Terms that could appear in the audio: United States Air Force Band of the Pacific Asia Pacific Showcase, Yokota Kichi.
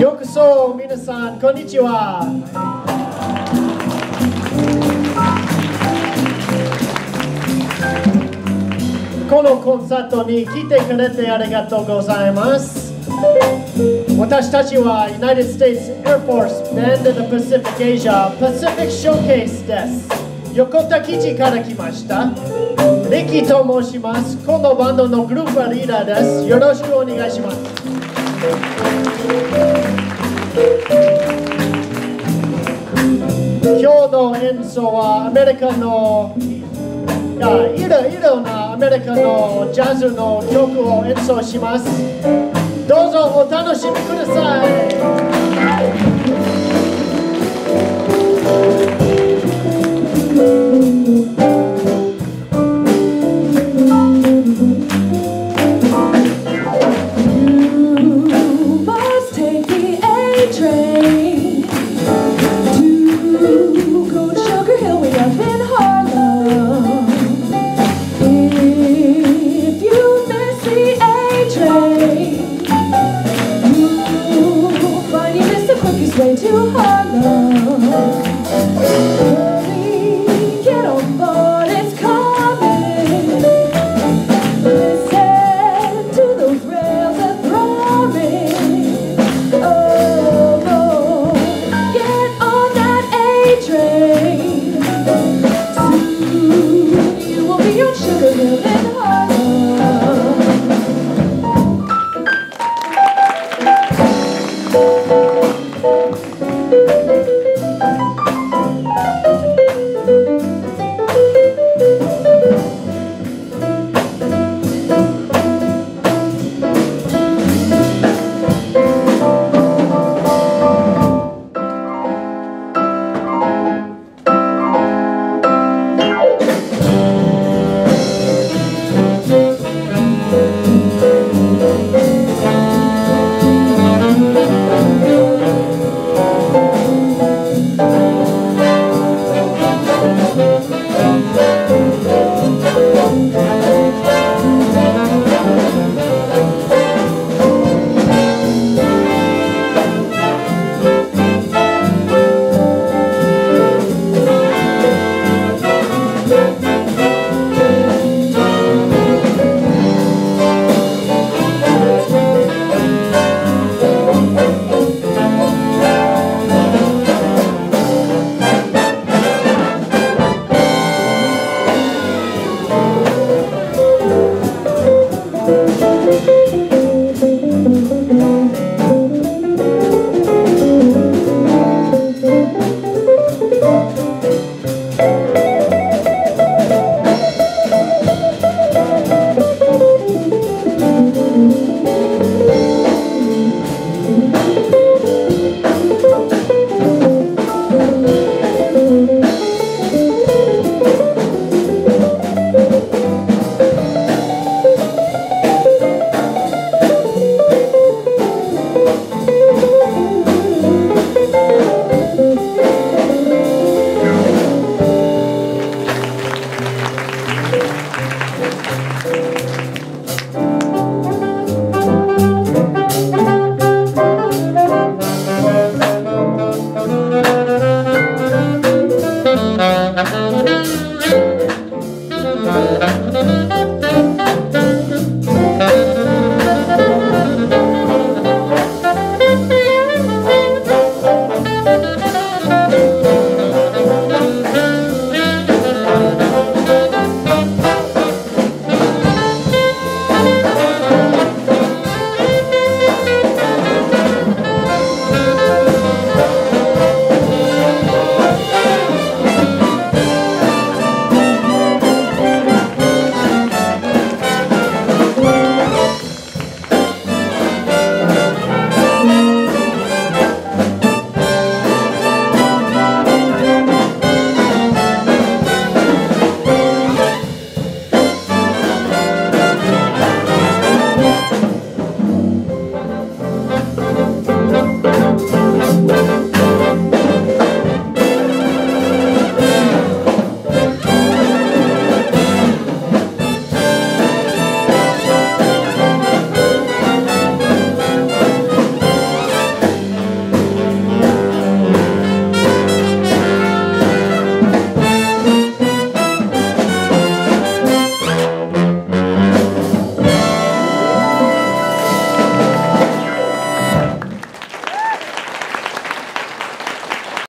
Yokoso, minasan, konnichiwa. Kono konsato ni kite kurete arigatou gozaimasu. Watashitachi wa United States Air Force Band of the Pacific Asia Pacific Showcase desu. Yokota Kichi kara kimashita. リキと申します。このバンドのグループリーダーです。よろしくお願いします。今日の演奏はアメリカのいろいろなアメリカのジャズの曲を演奏します。どうぞお楽しみください。